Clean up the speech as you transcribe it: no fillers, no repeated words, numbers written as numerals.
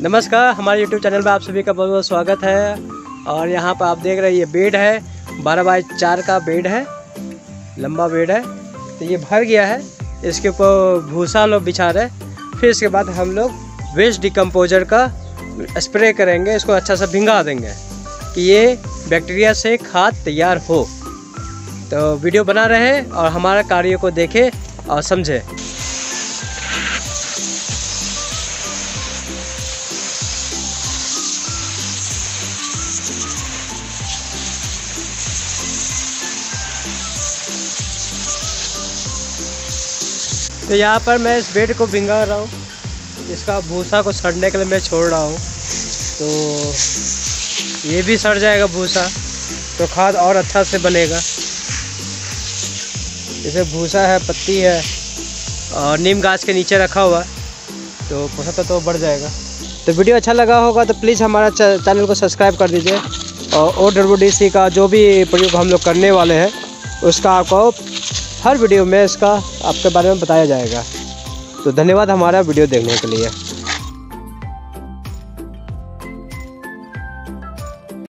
नमस्कार, हमारे YouTube channel पर आप सभी का बहुत बहुत स्वागत है। और यहाँ पर आप देख रहे हैं ये बेड है, 12x4 का बेड है, लंबा बेड है। तो ये भर गया है, इसके ऊपर भूसा लोग बिछा रहे। फिर इसके बाद हम लोग वेस्ट डिकम्पोजर का स्प्रे करेंगे, इसको अच्छा सा भिंगा देंगे कि ये बैक्टीरिया से खाद तैयार हो। तो वीडियो बना रहे और हमारा कार्य को देखें और समझें। तो यहाँ पर मैं इस बेड को भिंगा रहा हूँ, इसका भूसा को सड़ने के लिए मैं छोड़ रहा हूँ। तो ये भी सड़ जाएगा भूसा, तो खाद और अच्छा से बनेगा। जैसे भूसा है, पत्ती है और नीम गाछ के नीचे रखा हुआ, तो पोषक तत्व तो बढ़ जाएगा। तो वीडियो अच्छा लगा होगा तो प्लीज़ हमारा चैनल को सब्सक्राइब कर दीजिए। और OWDC का जो भी प्रयोग हम लोग करने वाले हैं उसका आपको हर वीडियो में इसका आपके बारे में बताया जाएगा। तो धन्यवाद हमारा वीडियो देखने के लिए।